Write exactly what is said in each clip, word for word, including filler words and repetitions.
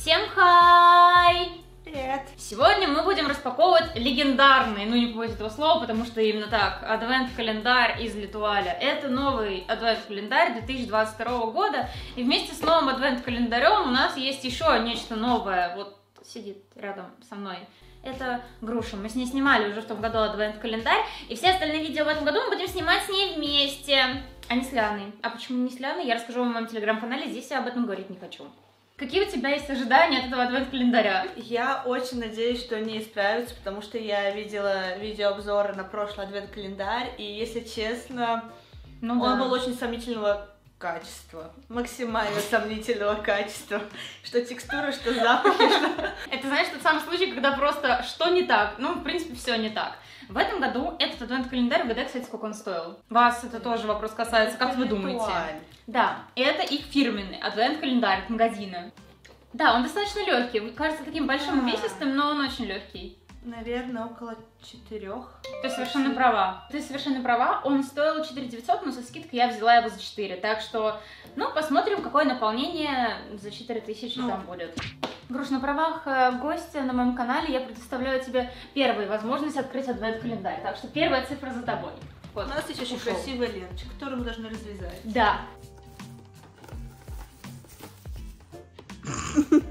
Всем хай! Привет! Сегодня мы будем распаковывать легендарный, ну не побоюсь этого слова, потому что именно так, адвент-календарь из Летуаля. Это новый адвент-календарь две тысячи двадцать второго года. И вместе с новым адвент-календарем у нас есть еще нечто новое. Вот сидит рядом со мной. Это Груша. Мы с ней снимали уже в том году адвент-календарь. И все остальные видео в этом году мы будем снимать с ней вместе. А не с Лианой. А почему не с Лианой? Я расскажу вам в моем телеграм-канале. Здесь я об этом говорить не хочу. Какие у тебя есть ожидания от этого адвент-календаря? Я очень надеюсь, что они исправятся, потому что я видела видеообзоры на прошлый адвент-календарь, и, если честно, ну, он да. был очень сомнительного качества. Максимально сомнительного качества. Что текстура, что запахи. Это, знаешь, тот самый случай, когда просто что не так? Ну, в принципе, все не так. В этом году этот адвент-календарь, угадай, кстати, сколько он стоил. Вас это тоже вопрос касается, как вы думаете? Да, это их фирменный адвент-календарь от магазина. Да, он достаточно легкий, кажется таким большим увесистым, но он очень легкий. Наверное, около четырёх. Ты совершенно права. Ты совершенно права. Он стоил четыре тысячи девятьсот, но со скидкой я взяла его за четыре. Так что, ну, посмотрим, какое наполнение за четыре тысячи там будет. Груш, на правах гостя на моем канале я предоставляю тебе первую возможность открыть адвент-календарь. Так что первая цифра за тобой. Вот. У нас есть очень красивая ленточка, которую мы должны развязать. Да.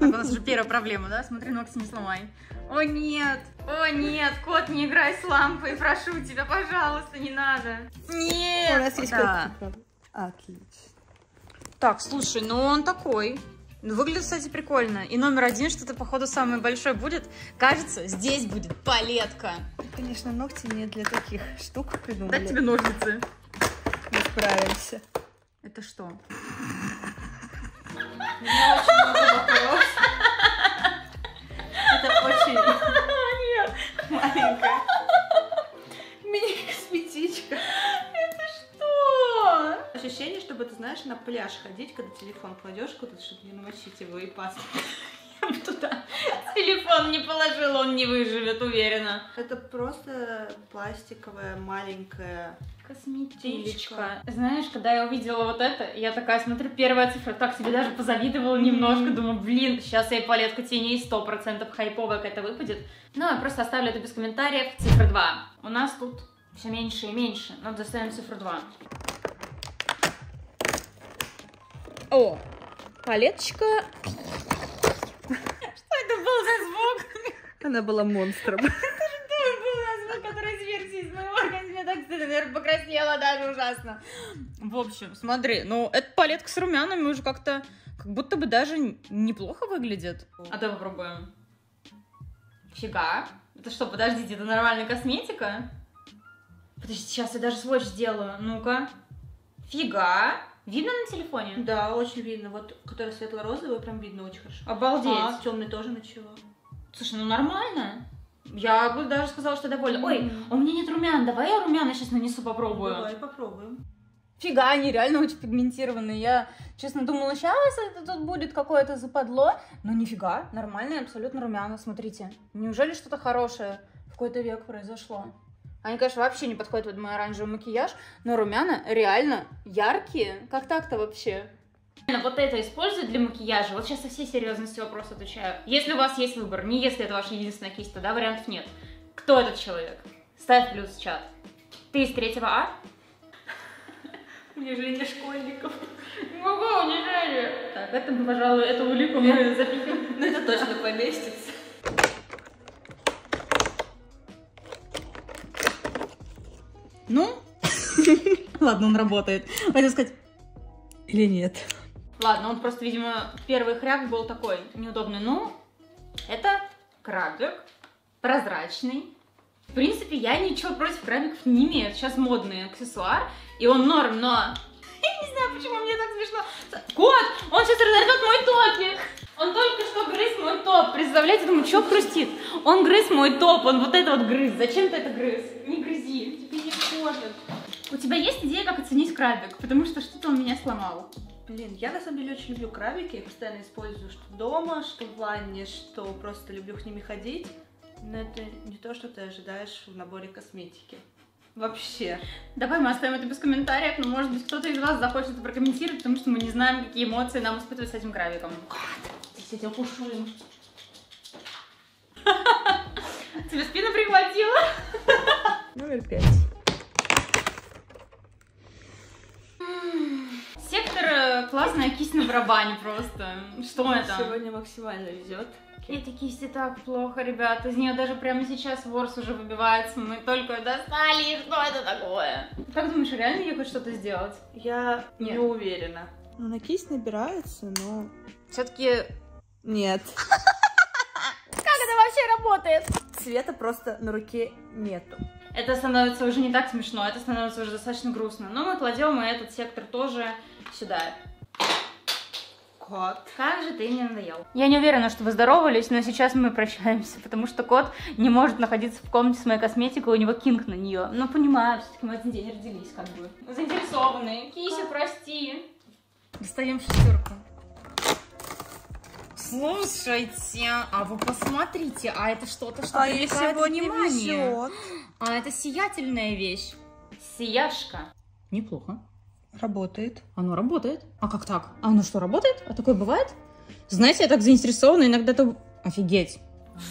Так, у нас уже первая проблема, да? Смотри, ногти не сломай. О нет, о нет, кот, не играй с лампой, прошу тебя, пожалуйста, не надо. Нет, у нас есть да. Отлично. Так, слушай, ну он такой. Выглядит, кстати, прикольно. И номер один что-то, походу, самый большой будет. Кажется, здесь будет палетка. Конечно, ногти не для таких штук придумали. Дай тебе ножницы. Мы справимся. Это что? Это очень маленькая. Мини-косметичка. Ощущение, чтобы, ты знаешь, на пляж ходить, когда телефон кладешь куда-то, чтобы не намочить его и пасть. Я бы туда телефон не положила, он не выживет, уверена. Это просто пластиковая маленькая косметичка. Знаешь, когда я увидела вот это, я такая смотрю, первая цифра, так себе даже позавидовала немножко, думаю, блин, сейчас я и палетку теней сто процентов хайповая какая-то выпадет. Ну, я просто оставлю это без комментариев. Цифра два. У нас тут все меньше и меньше, но доставим цифру два. О, палеточка. Что это был за звук? Она была монстром. Это же был звук, который сверху из моего организма. Так, наверное, покраснела даже ужасно. В общем, смотри, ну, эта палетка с румянами уже как-то, как будто бы даже неплохо выглядит. А давай попробуем. Фига. Это что, подождите, это нормальная косметика? Подожди, сейчас я даже сводч сделаю. Ну-ка. Фига. Видно на телефоне? Да, очень видно. Вот, который светло-розовый, прям видно очень хорошо. Обалдеть. А, темный тоже ничего. Слушай, ну нормально. Я бы даже сказала, что довольна. Ой, mm-hmm. у меня нет румян. Давай я румяна сейчас нанесу, попробую. Давай, попробуем. Фига, они реально очень пигментированные. Я, честно, думала, сейчас это тут будет какое-то западло. Но нифига, нормальные, абсолютно румяна. Смотрите, неужели что-то хорошее в какой-то век произошло? Они, конечно, вообще не подходят под мой оранжевый макияж, но румяна реально яркие. Как так-то вообще? Вот это использую для макияжа. Вот сейчас со всей серьезностью вопрос отвечаю. Если у вас есть выбор, не если это ваша единственная кисть, тогда вариантов нет. Кто этот человек? Ставь плюс в чат. Ты из третьего А? Унижение школьников. Ого, унижение. Так, это, пожалуй, эту улику мы запихнем. Ну это точно поместится. Ну, ладно, он работает. Хотел сказать, или нет. Ладно, он просто, видимо, первый хряк был такой неудобный. Ну, это крабик, прозрачный. В принципе, я ничего против крабиков не имею. Сейчас модный аксессуар, и он норм, но... Я не знаю, почему мне так смешно. Кот, он сейчас разорвет мой топик. Он только что грыз мой топ. Представляете, думаю, что хрустит? Он грыз мой топ, он вот это вот грыз. Зачем ты это грыз? Не грызи. У тебя есть идея, как оценить крабик? Потому что что-то он меня сломал. Блин, я на самом деле очень люблю крабики. Я постоянно использую что дома, что в ванне, что просто люблю с ними ходить. Но это не то, что ты ожидаешь в наборе косметики. Вообще. Давай мы оставим это без комментариев, но может быть кто-то из вас захочет это прокомментировать, потому что мы не знаем, какие эмоции нам испытывать с этим крабиком. чистить, опушуем. Тебе спину прихватила? Номер пять. Сектор классная кисть на барабане просто. Что это? Сегодня максимально везет. Эти кисти так плохо, ребят. Из нее даже прямо сейчас ворс уже выбивается. Мы только достали. Что это такое? Как думаешь, реально я хоть что-то сделать? Я Нет. не уверена. Ну, на кисть набирается, но... Все-таки... Нет. Как это вообще работает? Цвета просто на руке нету. Это становится уже не так смешно, это становится уже достаточно грустно. Но мы кладем мы этот сектор тоже сюда. Кот. Как же ты мне надоел. Я не уверена, что вы здоровались, но сейчас мы прощаемся, потому что кот не может находиться в комнате с моей косметикой, у него кинг на нее. Но понимаю, все-таки мы один день родились, как бы. Заинтересованные. Кися, кот, прости. Достаем шестерку. Слушайте, а вы посмотрите, а это что-то, что а привлекает внимание. Везет. А это сиятельная вещь. Сияшка. Неплохо. Работает. Оно работает. А как так? А оно что, работает? А такое бывает? Знаете, я так заинтересована, иногда-то... Офигеть.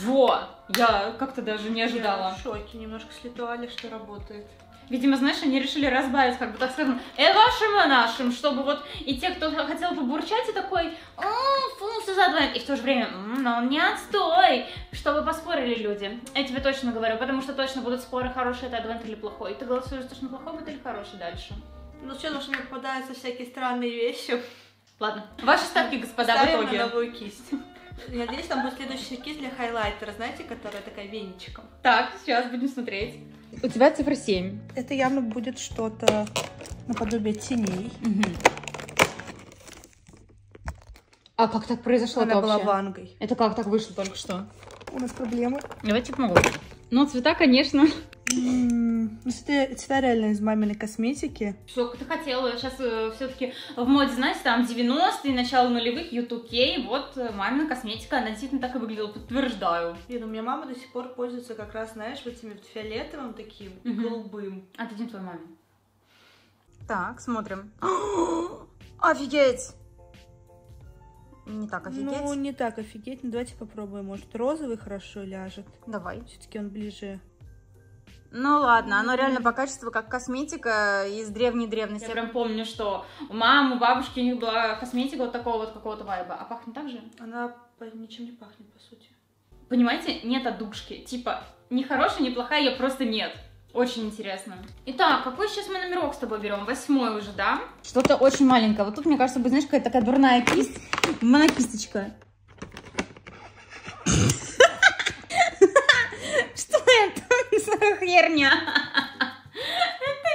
Во! Я как-то даже не ожидала. Я в шоке немножко с Летуаля, что работает. Видимо, знаешь, они решили разбавить, как бы так сказано, э, вашим и нашим, чтобы вот и те, кто хотел побурчать, и такой, фу, все за двоим, и в то же время, но он не отстой, чтобы поспорили люди. Я тебе точно говорю, потому что точно будут споры, хороший это адвент или плохой. Ты голосуешь точно плохой, будет или хороший дальше. Ну все, потому что мне попадаются всякие странные вещи. Ладно, ваши ставки, господа, в итоге. На новую кисть. Надеюсь, там будет следующая кисть для хайлайтера, знаете, которая такая веничком. Так, сейчас будем смотреть. У тебя цифра семь. Это явно будет что-то наподобие теней. Угу. А как так произошло вообще? Она была вангой. Это как так вышло только что? У нас проблемы. Давайте помогу. Ну, цвета, конечно. Ну, цвета, цвета реально из маминой косметики. Все, как ты хотела. Сейчас э, все-таки в моде, знаете, там девяностые, начало нулевых, ю ту кей. Вот мамина косметика, она действительно так и выглядела, подтверждаю. Блин, у меня мама до сих пор пользуется как раз, знаешь, вот этим фиолетовым таким, угу, голубым. Отдадим твоей маме. Так, смотрим. Офигеть! Не так офигеть. Ну, не так офигеть. Ну, давайте попробуем, может, розовый хорошо ляжет. Давай. Все-таки он ближе... Ну ладно, оно реально по качеству как косметика из древней древности. Я прям помню, что у мамы, у бабушки у них была косметика вот такого вот какого-то вайба. А пахнет так же? Она ничем не пахнет, по сути. Понимаете, нет отдушки. Типа, ни хорошая, ни плохая, ее просто нет. Очень интересно. Итак, какой сейчас мы номерок с тобой берем? Восьмой уже, да? Что-то очень маленькое. Вот тут, мне кажется, будет, знаешь, какая-то такая дурная кисть. Монокисточка. Херня. Это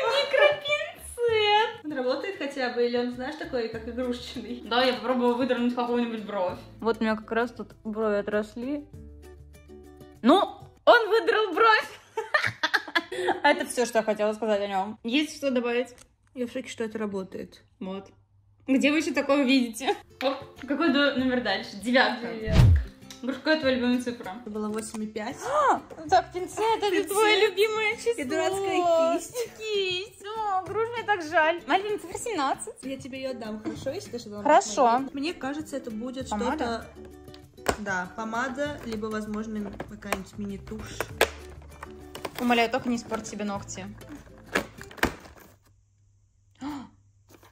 микропинцет. Он работает хотя бы, или он, знаешь, такой, как игрушечный? Да, я попробовала выдернуть какую-нибудь бровь. Вот у меня как раз тут брови отросли. Ну, он выдрал бровь. А это все, что я хотела сказать о нем. Есть что добавить? Я в шоке, что это работает. Вот. Где вы еще такое видите? Оп, какой номер дальше? Девятка. Девятка. Грушка, твоя любимая цифра? Это было восемь и пять. А, так, пинцет, это твое любимое число. И дурацкая кисть. Кисть. О, Груш, мне так жаль. Моя любимая цифра семнадцать. Я тебе ее отдам, хорошо? Если ты что-то... Хорошо. Мне кажется, это будет что-то... Да, помада, либо, возможно, какая-нибудь мини-тушь. Умоляю, только не испорть себе ногти.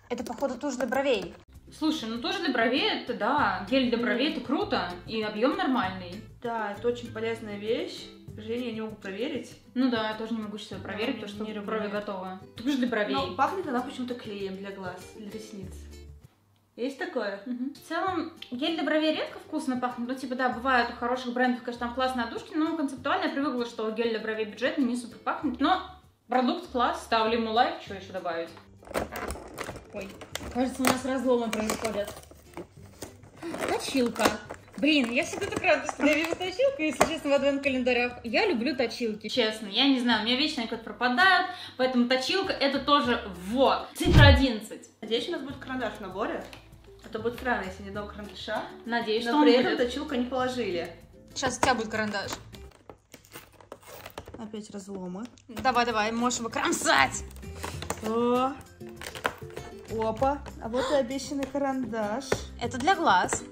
Это, походу, тушь для бровей. Слушай, ну тоже для бровей это, да, гель для бровей это круто, и объем нормальный. Да, это очень полезная вещь, к сожалению, я не могу проверить. Ну да, я тоже не могу сейчас проверить, потому что брови готовы. Тушь для бровей. Но пахнет она почему-то клеем для глаз, для ресниц. Есть такое? Угу. В целом, гель для бровей редко вкусно пахнет, ну типа да, бывают у хороших брендов, конечно, там классные отдушки, но концептуально я привыкла, что гель для бровей бюджетный, не супер пахнет, но продукт класс, ставлю ему лайк, что еще добавить. Ой, кажется, у нас разломы происходят. Точилка. Блин, я всегда так рада, что я вижу точилку, если честно, в адвент-календарях. Я люблю точилки. Честно, я не знаю, у меня вечно они как-то пропадают, поэтому точилка это тоже вот. Цифра одиннадцать. Надеюсь, у нас будет карандаш в наборе. Это будет странно, если не дал карандаша. Надеюсь, что он будет. Но при этом точилку не положили. Сейчас у тебя будет карандаш. Опять разломы. Давай-давай, можешь его кромсать. О. Опа, а вот и обещанный карандаш. Это для глаз.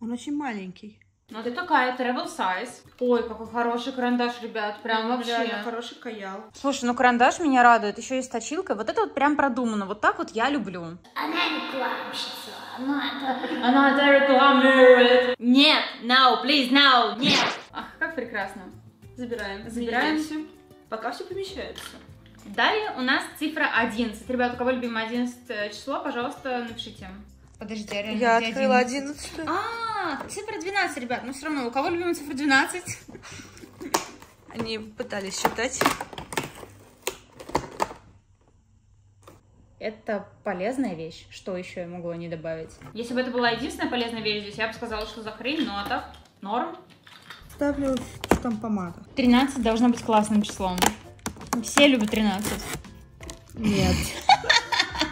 Он очень маленький. Но ты такая, travel size. Ой, какой хороший карандаш, ребят, прям ну, вообще. Реально, хороший каял. Слушай, ну карандаш меня радует, еще есть точилка. Вот это вот прям продумано, вот так вот я люблю. Она рекламщица, она это... Она это рекламирует. Нет, no, please, no, нет. Ах, как прекрасно. Забираем. Забираемся. Пока все помещается. Далее у нас цифра одиннадцать. Ребят, у кого любимое одиннадцатое число, пожалуйста, напишите. Подожди, а реально я открыла одиннадцать. А, цифра двенадцать, ребят, но все равно, у кого любимая цифра двенадцать? Они пытались считать. Это полезная вещь. Что еще я могу не добавить? Если бы это была единственная полезная вещь здесь, я бы сказала, что за хрень, но а так норм. Ставлю, что там помада. тринадцать должно быть классным числом. Все любят тринадцать. Нет.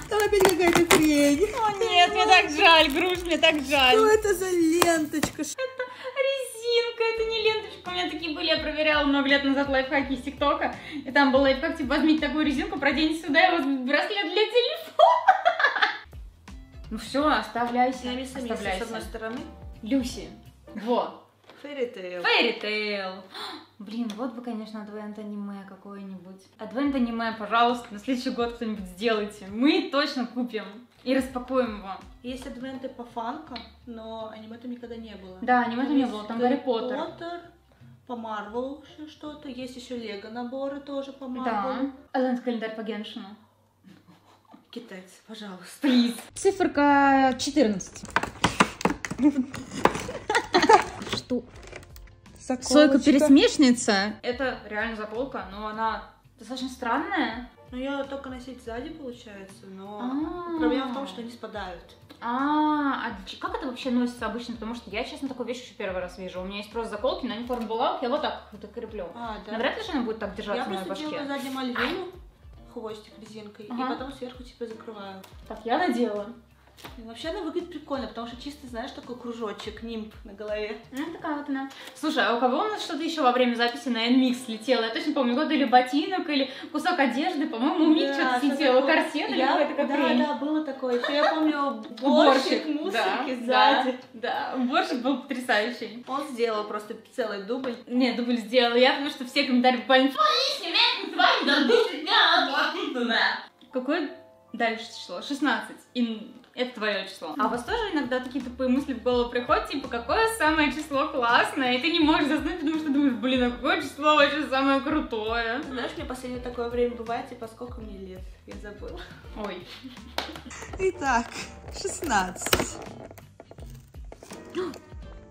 Там опять какая-то хрень. О нет, мне так жаль, Груш, мне так жаль. Что это за ленточка? Это резинка, это не ленточка. У меня такие были, я проверяла много лет назад лайфхаки из ТикТока. И там был лайфхак, типа, возьмите такую резинку, проденьте сюда, и вот браслет для телефона. Ну все, оставляйся. Алиса, оставляйся. С одной стороны. Люси. Во. Fairy Tail. Fairy Tail. Блин, вот бы, конечно, адвент аниме какое-нибудь. Адвент аниме, пожалуйста, на следующий год кто-нибудь сделайте. Мы точно купим и распакуем его. Есть адвенты по фанкам, но аниме там никогда не было. Да, аниме там не было, там Гарри Поттер. Поттер. По Марвелу что-то. Есть еще Лего наборы тоже по Марвелу. Да. Адвент-календарь по Геншину. Китайцы, пожалуйста. Плиз. Циферка четырнадцать. Что? Сойка-пересмешница. Это реально заколка, но она достаточно странная. Ну, ее только носить сзади получается, но а -а -а. Проблема в том, что они спадают. А, -а, -а. А как это вообще носится обычно? Потому что я, честно, такую вещь еще первый раз вижу. У меня есть просто заколки, но они форм булавок, я вот так вот креплю. А, да. Навряд ли же она будет так держаться я на моей башке. Я просто делаю сзади мальвину, хвостик резинкой, а -а -а. И потом сверху типа закрываю. Так я надела. И вообще она выглядит прикольно, потому что чисто, знаешь, такой кружочек, нимб на голове. Ну, такая вот она. Слушай, а у кого у нас что-то еще во время записи на N-Mix слетело? Я точно помню, год или ботинок, или кусок одежды, по-моему, у них что-то слетело, корсет или какой-то каприн. Да, да, было такое. Еще я помню уборщик мусорки сзади. Да, уборщик был потрясающий. Он сделал просто целый дубль. Нет, дубль сделал я, потому что все комментарии буквально... Какое дальше число? шестнадцать. Это твое число. А у вас тоже иногда такие тупые мысли в голову приходят, типа, какое самое число классное, и ты не можешь заснуть, потому что думаешь, блин, а какое число вообще самое крутое? Знаешь, мне последнее такое время бывает, типа, сколько мне лет? Я забыла. Ой. Итак, шестнадцать.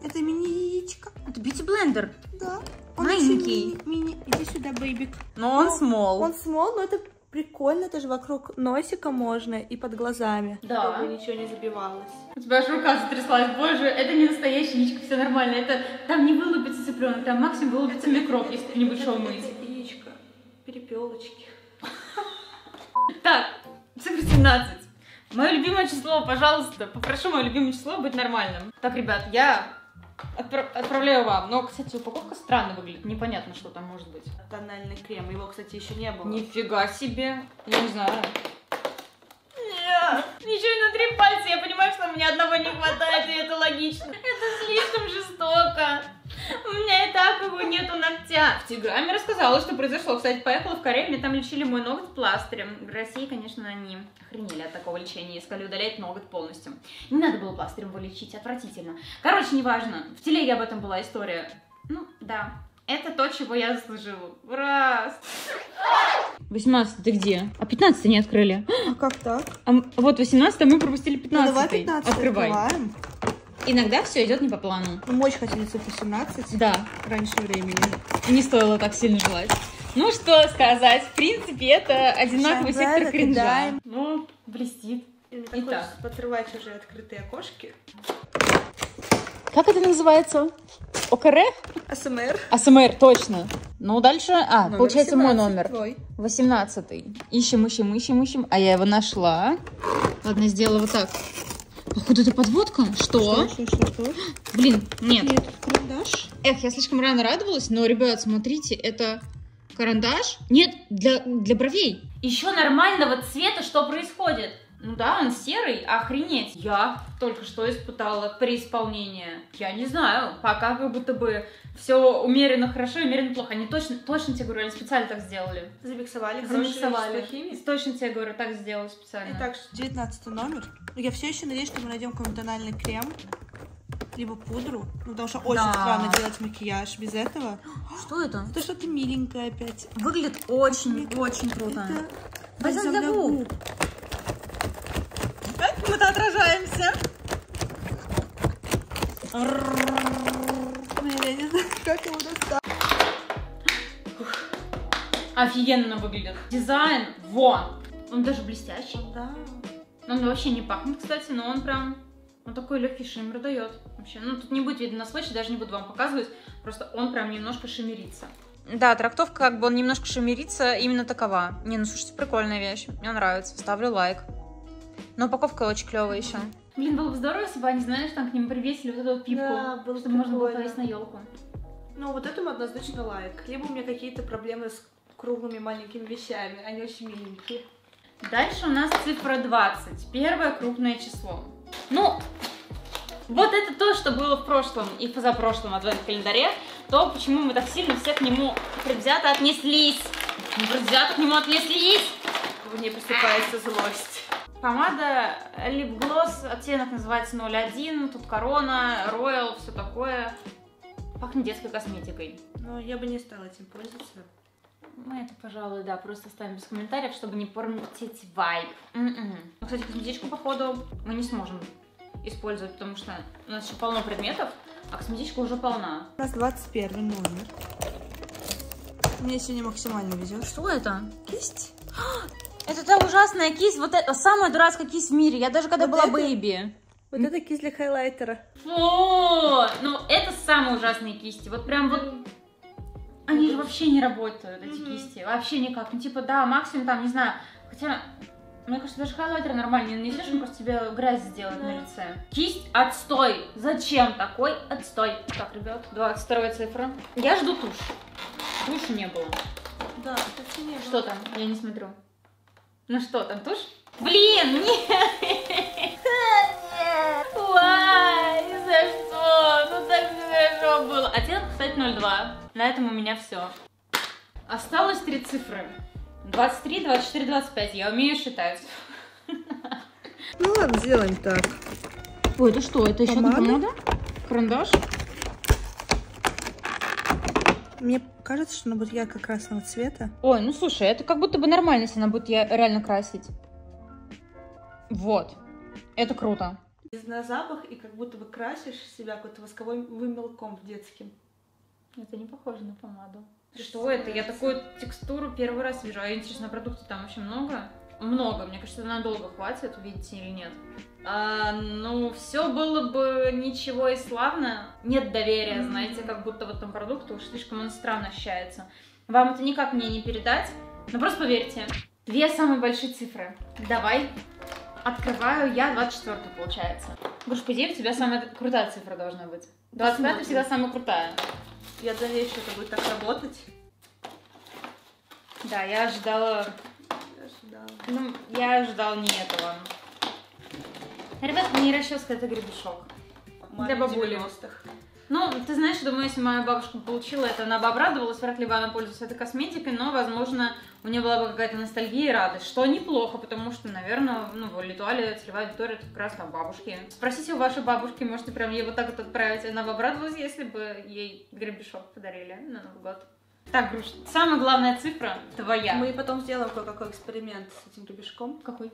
Это мини-яичко. Это бьюти-блендер. Да. Он маленький. Мини, мини... Иди сюда, бэйбик. Но он смол. Он смол, но это... Прикольно, тоже вокруг носика можно и под глазами. Да. Чтобы ничего не забивалось. У тебя аж рука затряслась. Боже, это не настоящая яичко, все нормально. Это там не вылупится цыпленок, там максимум вылупится микроб, если ты не будешь его мыть. Это яичко. Перепелочки. Так, цифра семнадцать. Мое любимое число, пожалуйста. Попрошу мое любимое число быть нормальным. Так, ребят, я... Отправ... Отправляю вам. Но, кстати, упаковка странно выглядит. Непонятно, что там может быть. Тональный крем. Его, кстати, еще не было. Нифига себе. Я не знаю. Нет. Ничего на три пальца. Я понимаю, что мне одного не хватает, и это логично. Это слишком жестоко. У меня и так его нету ногтя. В Телеграме рассказала, что произошло. Кстати, поехала в Корею, мне там лечили мой ноготь пластырем. В России, конечно, они охренели от такого лечения, искали удалять ноготь полностью. Не надо было пластырем его лечить, отвратительно. Короче, неважно, в телеге об этом была история. Ну, да, это то, чего я заслужила. Ура! восемнадцать, ты где? А пятнадцать не открыли. А как так? А, вот восемнадцать, а мы пропустили пятнадцать. Ну, давай пятнадцать открывай. Открываем. Иногда все идет не по плану. Мы очень хотели цифру семнадцать. Да. Раньше времени. Не стоило так сильно желать. Ну что сказать, в принципе, это одинаковый Шайбай, сектор кринжа. Кидаем. Ну, блестит. Итак, подрывать уже открытые окошки. Как это называется? ОКР? АСМР. АСМР, точно. Ну, дальше... А, номер получается семнадцать, мой номер. Твой. восемнадцатый. Ищем, ищем, ищем, ищем. А я его нашла. Ладно, сделала вот так. Походу, это подводка? Что? Что, что, что, что? Блин, нет. Нет, карандаш. Эх, я слишком рано радовалась, но, ребят, смотрите, это карандаш? Нет, для, для бровей. Еще нормального цвета что происходит? Ну да, он серый, охренеть. Я только что испытала преисполнение. Я не знаю, пока как будто бы все умеренно хорошо, умеренно плохо. Они точно, точно тебе говорю, они специально так сделали. Замиксовали. Замиксовали. Точно тебе говорю, так сделали специально. Итак, девятнадцатый номер. Я все еще надеюсь, что мы найдем какой-нибудь тональный крем, либо пудру, ну, потому что очень да. странно делать макияж без этого. Что это? Это что-то миленькое опять. Выглядит очень-очень круто. Бальзам для губ. Мы-то отражаемся. Я не знаю, как его достать. Офигенно выглядит. Дизайн, вон. Он даже блестящий. Да. Он вообще не пахнет, кстати, но он прям... Он такой легкий шиммер дает. Вообще, ну тут не будет видно на свече, даже не буду вам показывать. Просто он прям немножко шиммерится. Да, трактовка, как бы он немножко шиммерится, именно такова. Не, ну слушайте, прикольная вещь. Мне нравится. Ставлю лайк. Но упаковка очень клевая еще. Блин, было бы здорово, если бы они знали, что там к ним привесили вот эту вот пипку. Да, было чтобы прикольно. Можно было повесить на елку. Ну вот этому однозначно лайк. Либо у меня какие-то проблемы с круглыми маленькими вещами. Они очень миленькие. Дальше у нас цифра двадцать. Первое крупное число. Ну, вот это то, что было в прошлом и позапрошлом адвент-календаре, то почему мы так сильно все к нему предвзято отнеслись. Предвзято к нему отнеслись. Мне просыпается злость. Помада, лип-глосс, оттенок называется ноль один, тут корона, роял, все такое. Пахнет детской косметикой. Но я бы не стала этим пользоваться. Мы это, пожалуй, да, просто оставим без комментариев, чтобы не портить вайб. Mm-mm. Кстати, косметичку, походу, мы не сможем использовать, потому что у нас еще полно предметов, а косметичка уже полна. У нас двадцать первый номер. Мне сегодня максимально везет. Что это? Кисть? Это та ужасная кисть, вот это самая дурацкая кисть в мире. Я даже когда вот была это... бэйби. Вот это кисть для хайлайтера. О, ну это самые ужасные кисти. Вот прям вот. Они же вообще не работают, эти mm-hmm. кисти, вообще никак. Ну, типа, да, максимум там, не знаю, хотя, мне кажется, даже хайлайтер нормально не нанесешь, mm-hmm. он просто тебе грязь сделает mm-hmm. на лице. Кисть отстой! Зачем такой отстой? Так, ребят, двадцать вторая цифра. Я жду тушь. Туши не было. Да, туши не было. Что там? Я не смотрю. Ну что, там тушь? Блин, нет! Вай, за что? Ну так хорошо было. Оттенок, кстати, ноль два. На этом у меня все. Осталось три цифры. двадцать три, двадцать четыре, двадцать пять. Я умею считать. Ну ладно, сделаем так. Ой, это что? Это еще одна помада? Карандаш? Мне кажется, что она будет ярко-красного цвета. Ой, ну слушай, это как будто бы нормально, если она будет реально красить. Вот. Это круто. На запах и как будто бы красишь себя какой-то восковым мелком детским. Это не похоже на помаду. Что это? Я такую текстуру первый раз вижу. А интересно, продуктов там вообще много? Много. Мне кажется, надолго хватит, видите или нет. А, ну, все было бы ничего и славно. Нет доверия, знаете, как будто в этом продукте уж слишком он странно ощущается. Вам это никак мне не передать. Но просто поверьте. Две самые большие цифры. Давай. Открываю я двадцать четвёртую, получается. Груш, по идее, у тебя самая крутая цифра должна быть. двадцать пятая всегда самая крутая. Я надеюсь, что это будет так работать. Да, я ожидала... Я ожидала. Ну, я ожидала не этого. Ребят, мне расческа — это гребешок. Для бабули. Ну, ты знаешь, думаю, если моя бабушка получила это, она бы обрадовалась, вряд ли бы она пользовалась этой косметикой, но, возможно, у нее была бы какая-то ностальгия и радость, что неплохо, потому что, наверное, ну, в Летуале целевая аудитория это как раз там бабушки. Спросите у вашей бабушки, можете прям ей вот так вот отправить, она бы обрадовалась, если бы ей гребешок подарили на Новый год. Так, Груш, самая главная цифра твоя. Мы потом сделаем кое-какой эксперимент с этим гребешком. Какой?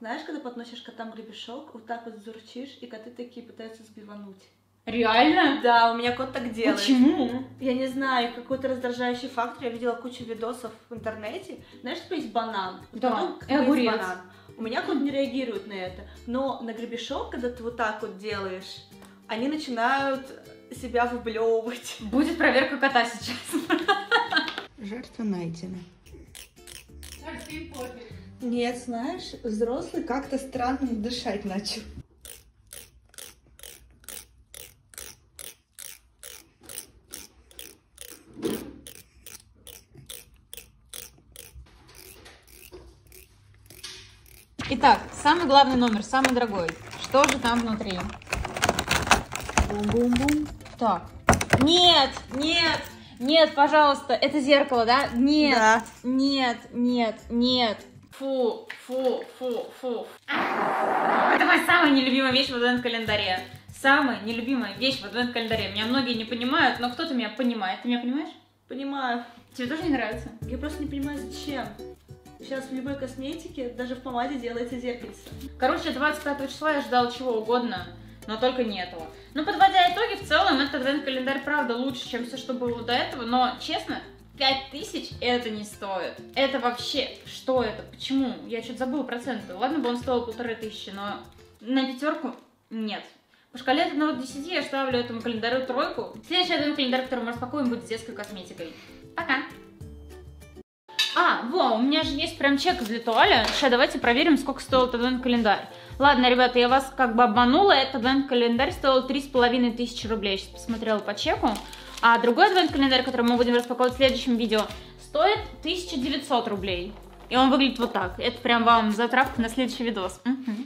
Знаешь, когда подносишь котам гребешок, вот так вот зурчишь, и коты такие пытаются сбивануть. Реально? Да, у меня кот так делает. Почему? Я не знаю, какой-то раздражающий фактор. Я видела кучу видосов в интернете. Знаешь, что есть банан? Да, и огурец. Банан. У меня кот не реагирует на это. Но на гребешок, когда ты вот так вот делаешь, они начинают себя выблевывать. Будет проверка кота сейчас. Жертва найдена. Нет, знаешь, взрослый как-то странно дышать начал. Итак, самый главный номер, самый дорогой. Что же там внутри? Бум-бум-бум. Так. Нет, нет, нет, пожалуйста. Это зеркало, да? Нет, да. Нет, нет, нет. Фу, фу, фу, фу. Это моя самая нелюбимая вещь в адвентном календаре. Самая нелюбимая вещь в адвентном календаре. Меня многие не понимают, но кто-то меня понимает. Ты меня понимаешь? Понимаю. Тебе тоже не нравится? Я просто не понимаю, зачем. Сейчас в любой косметике, даже в помаде делается зеркальце. Короче, двадцать пятого числа я ждала чего угодно, но только не этого. Но подводя итоги, в целом этот адвент-календарь, правда, лучше, чем все, что было до этого. Но, честно, пять тысяч это не стоит. Это вообще... Что это? Почему? Я что-то забыла проценты. Ладно бы он стоил полторы тысячи, но на пятерку нет. По шкале от одного до десяти я ставлю этому календарю тройку. Следующий адвент-календарь, который мы распакуем, будет с детской косметикой. Пока! А, во, у меня же есть прям чек из Летуаля. Сейчас давайте проверим, сколько стоил этот адвент-календарь. Ладно, ребята, я вас как бы обманула. Этот адвент-календарь стоил три с половиной тысячи рублей. Я сейчас посмотрела по чеку. А другой адвент-календарь, который мы будем распаковывать в следующем видео, стоит тысячу девятьсот рублей. И он выглядит вот так. Это прям вам затравка на следующий видос. Угу.